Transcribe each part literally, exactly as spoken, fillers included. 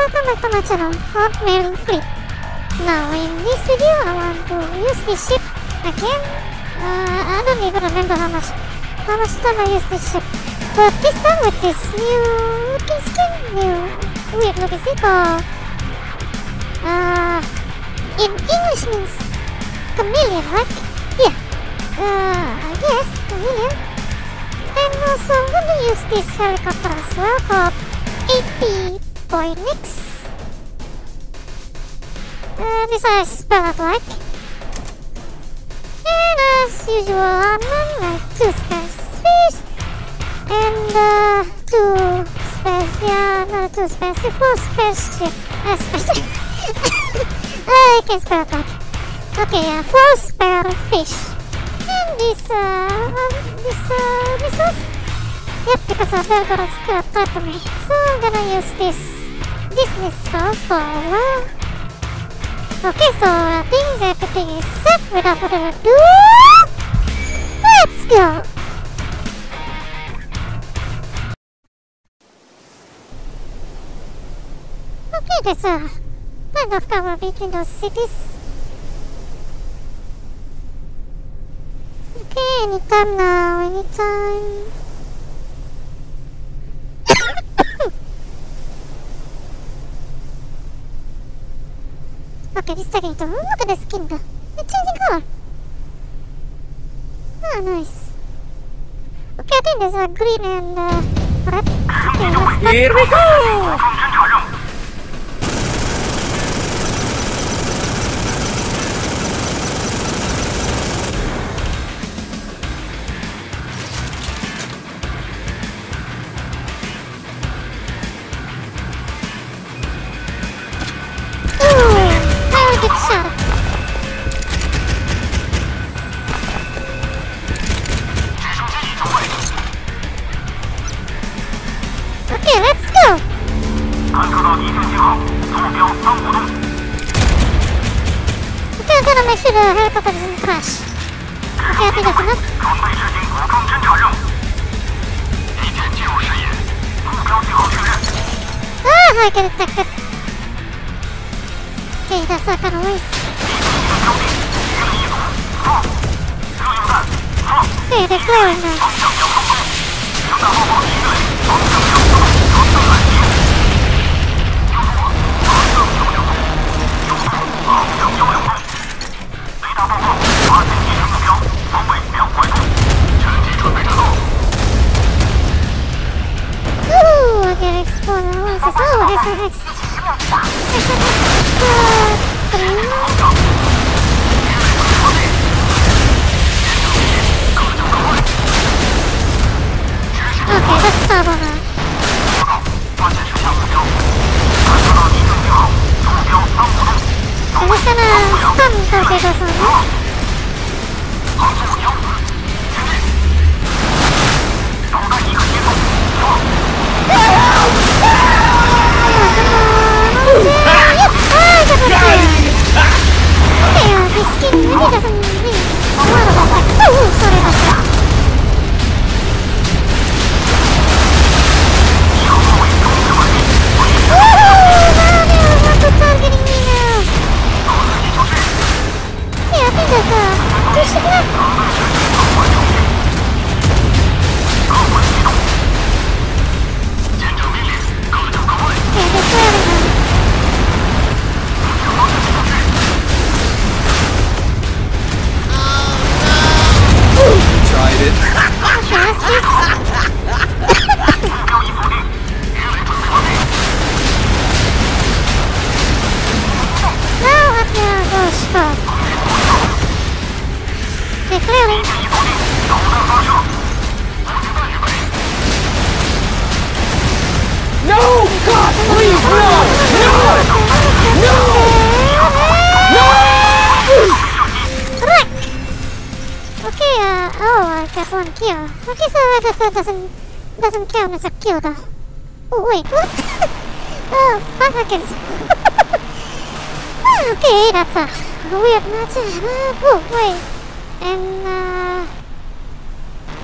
Welcome back to my channel, Hotmail Free. Now in this video I want to use this ship again. uh, I don't even remember how much how much time I used this ship, but this time with this new looking skin, new weird looking skin called, uh, in English means chameleon, right? Yeah, uh, yes, chameleon. And also I'm going to use this helicopter as well called A P Phoenix. Uh, this I spell it like. And as usual, I'm running like two space fish and uh, two space, yeah, no, two space, four spaceship. Uh, spaceship. I can spell it like. Okay, uh, four spare fish. And this, uh, um, this, uh, this was. Yep, because of Belgorod's still tied to me. So I'm gonna use this. This missile for a while. Okay, so I think everything is set. Without further ado, let's go! Okay, there's a kind of cover between those cities. Okay, anytime now, anytime. Okay, this is taking time. Look at the skin though. It's changing color. Oh, nice. Okay, I think there's a green and uh, red. Okay, let's go. Here we go! Make sure the helicopter doesn't crash. Okay, I think that's enough. Ah, I get detected. Okay, that's not gonna waste. Okay, they're glowing now. One kill. Okay, so that doesn't doesn't count as a kill though. Oh wait, what? Oh, five seconds. Okay, that's a weird match. Oh wait, and uh,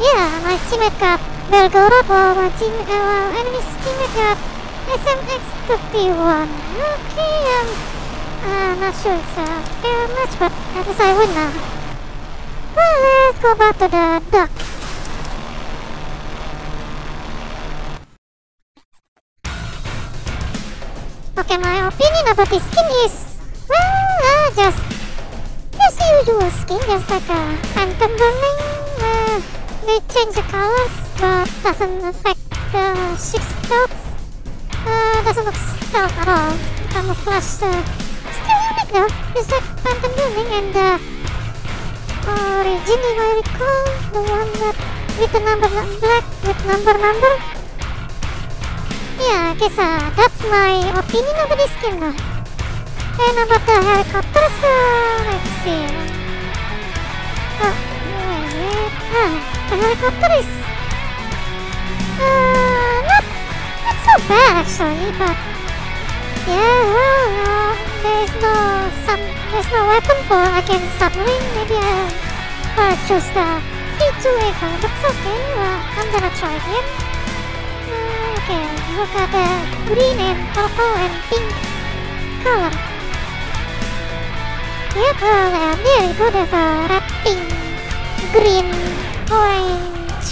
yeah, my teammate got Belgorod, while my team, uh, enemy's teammate got S M X fifty-one. Okay, um, I'm not sure it's uh, very much, but at least I win now. Well, let's go back to the dock. Okay, my opinion about this skin is, well, uh, just just the usual skin, just like a Phantom Burning. Uh, they change the colors, but doesn't affect the ship's dots. Uh, doesn't look stealth at all. Camouflage, uh, still unique though. It's like Phantom Burning, and the uh, origin, if I recall, the one that with the number black with number number. Yeah, I guess uh, that's my opinion about this skin though. And about the helicopters, uh, let's see. Oh, wait. Ah, the helicopter is uh, not Not so bad actually, but yeah, well, uh, there's no some there's no weapon for against submarine. Maybe I'll, I'll choose the P two A for it. That's okay. Well, I'm gonna try him. Uh, okay, look at the green and purple and pink color. Yep, well, uh, there you go. There's a red, pink, green, orange.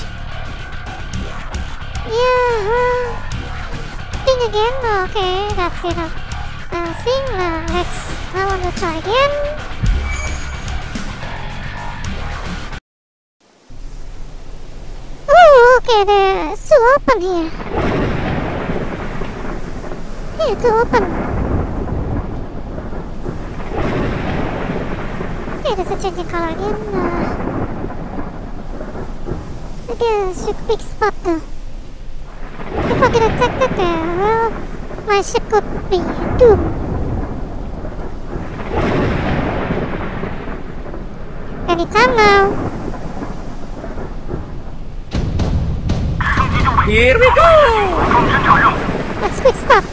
Yeah, well. Thing again, okay, that's it. Uh, thing, uh, let's. I want to try again. Oh, okay, the it's too open here. Yeah, too open. Okay, there's a change in color again. Uh, okay, it's a big spot though. If I get attacked there, well, my ship could be doomed. Anytime now. Here we go! Let's quick stop.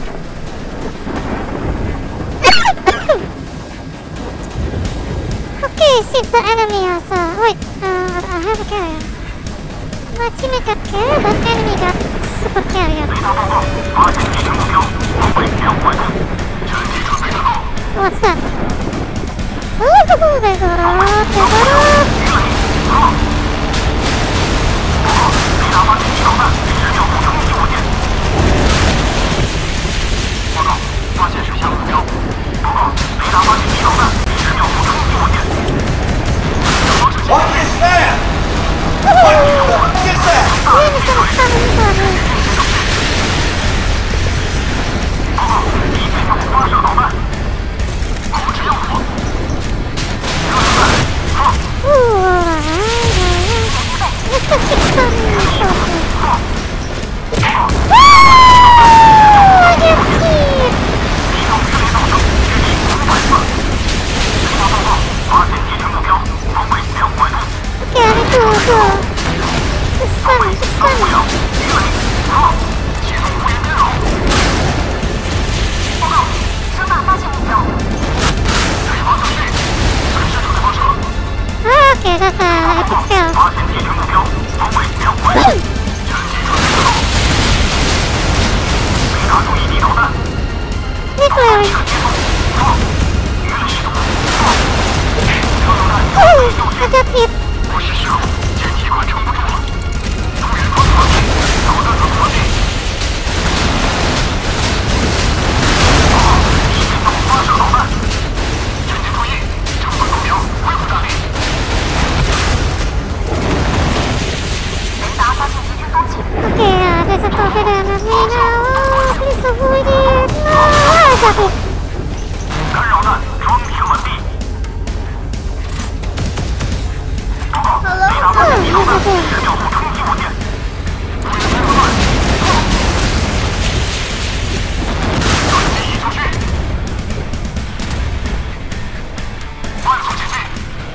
Okay, since the enemy has uh, wait, uh, I have a carrier. My teammate got carrier, but enemy got super carrier. What's that? Oh, Belgorod, Belgorod! What is that? What is that?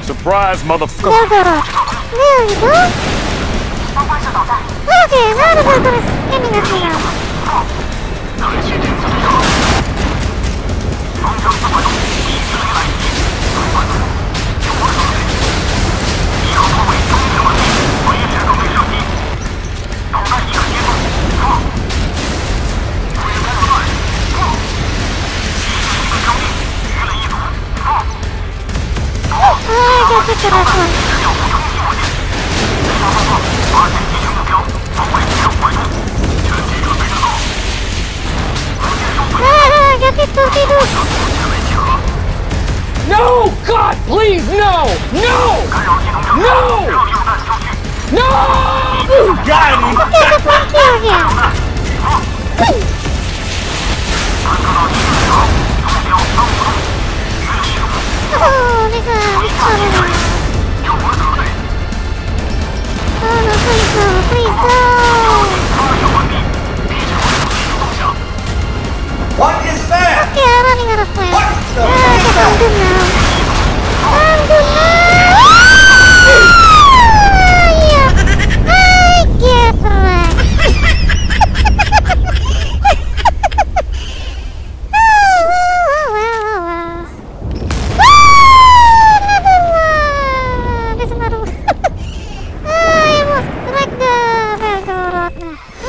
Surprise, motherfucker! Belgorod! There you go! Okay, now the Belgorod is aiming at me now. No! God, please, no! No! No! No! You got me! Get the fuck out of here! Oh, this is... Oh, no, please, no, please, no! What is that? Okay, I'm running out of fire. What is the... Ah, I guess I'm good now. I'm good now! Ah, yeah! I get wrecked! Oh, wow, wow, wow, wow. Ah, another one! There's another one. I almost wrecked the Belgorod. Ah, ah,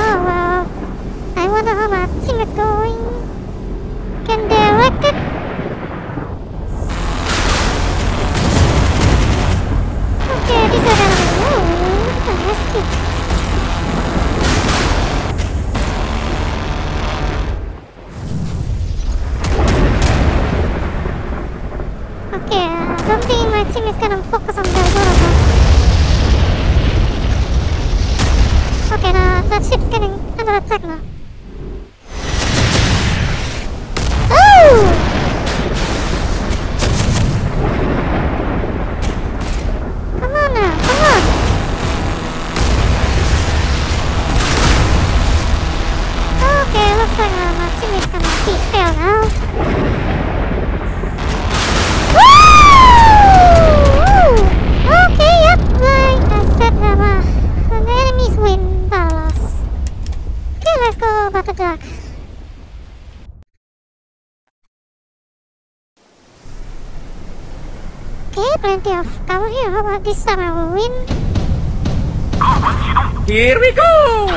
oh, wow. I wonder how my team is going. Can they wreck it? Okay, these are gonna be really fantastic. Okay, I don't think my team is gonna focus on the Belgorod. Okay, now that ship's getting under attack now. How about this time I will win? Here we go! Oh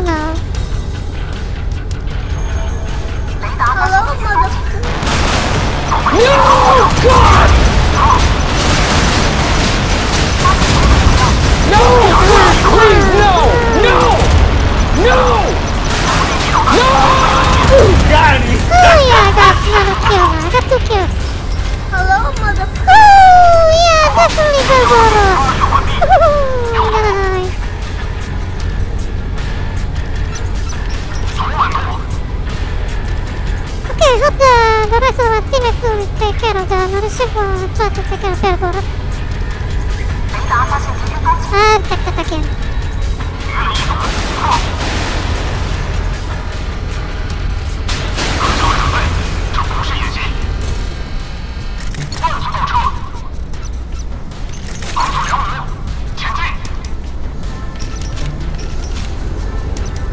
no. Hello, No! God! No! Please, please, no! No! No! No! Got him! Oh yeah, that's another kill. I got two kills. Hello, motherfucker. Oh yeah, definitely Belgorod. Oh, nice. Okay, hope the, the rest of our teammates will take care of the mothership. We'll try to take care of Belgorod. Ah, tak, tak, tak, yeah.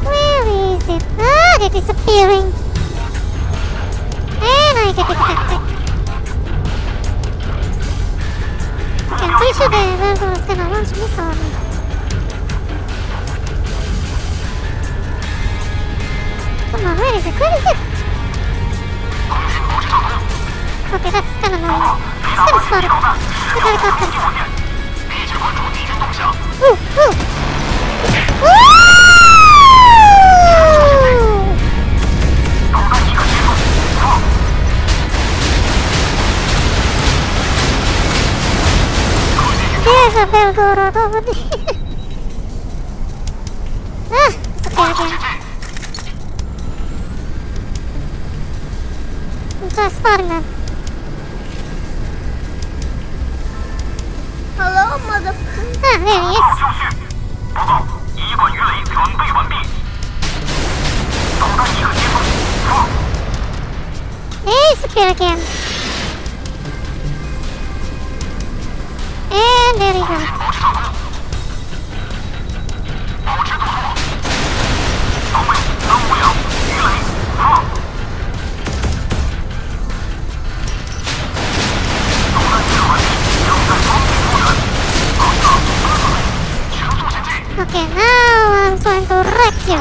Where is it? Ah, they're disappearing. And I get attacked. I'm pretty sure that Belgorod's gonna launch this on me. Come on, where is it? Where is it? Okay, that's kinda annoying. It's kinda spotted. Look how it got this. Woo! Woo! Woo! There's a Belgorod over there. Ah, it's okay again. I'm just spotting them. Hello, motherfucker. Ah, there he is. Hey, it's appeared again. And there you go. Okay, now I'm going to wreck you.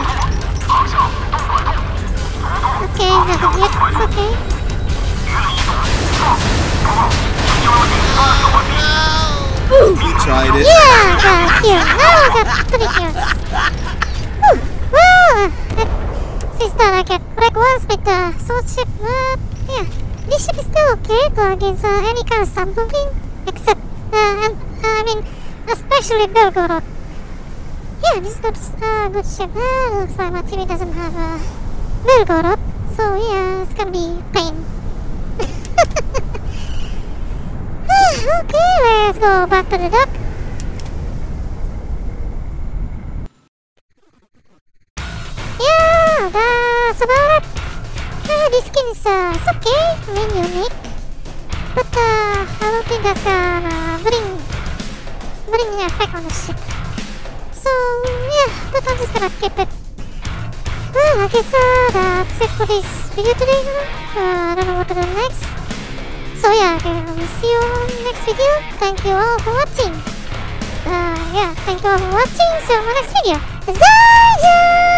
Okay, that's it. It's okay. Oh, no. Ooh. He tried it. Yeah, I got a kill. Now I got three kills. Ooh. Ooh. This time I got wrecked once with the sword ship. Uh, yeah. This ship is still okay to against uh, any kind of submarine. Except, uh, um, I mean, especially Belgorod. Yeah, this is a good, uh, good ship. Uh, looks like my teammate doesn't have uh, Belgorod. So yeah, it's gonna be pain. Okay, let's go back to the dock. Yeah, that's about it. Uh, this skin is uh, it's okay, I mean unique. But uh, I don't think that's gonna bring, bring an effect on the ship. So yeah, but I'm just gonna keep it. Well, I guess uh, that's it for this video today. Uh, I don't know what to do next. So yeah, I'll see you on the next video. Thank you all for watching. Uh, yeah, thank you all for watching. See you on the next video. Zaija!